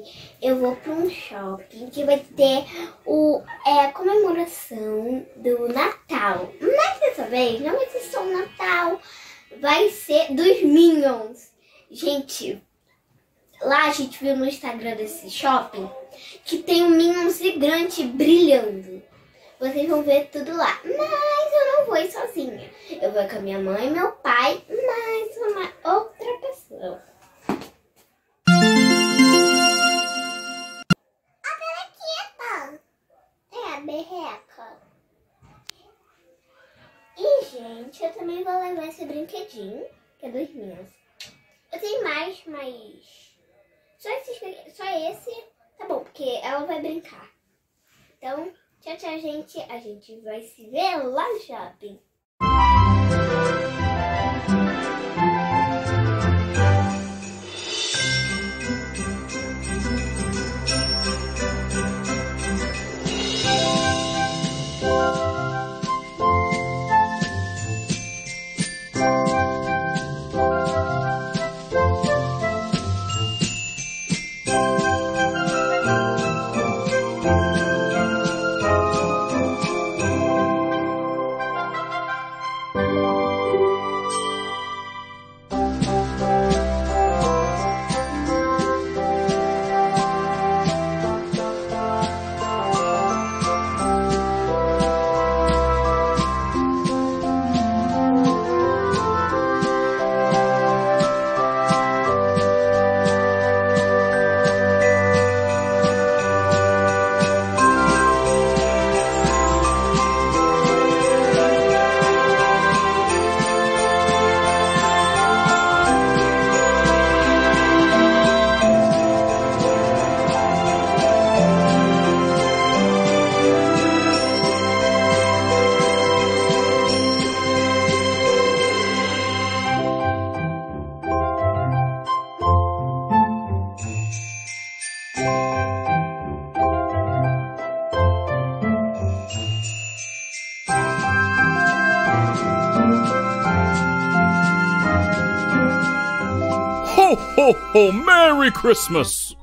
aqui, eu vou para um shopping que vai ter a comemoração do Natal. Mas dessa vez não vai ser só o Natal, vai ser dos Minions. Gente, lá a gente viu no Instagram desse shopping que tem um Minions gigante brilhando. Vocês vão ver tudo lá. Mas eu não vou ir sozinha. Eu vou com a minha mãe, meu pai, mais uma outra pessoa. A Berreca. É a Berreca. E, gente, eu também vou levar esse brinquedinho, que é dos meus. Eu tenho mais, mas só esse tá bom, porque ela vai brincar. Então... tchau, tchau, gente. A gente vai se ver lá no shopping. Ho, ho, ho! Merry Christmas!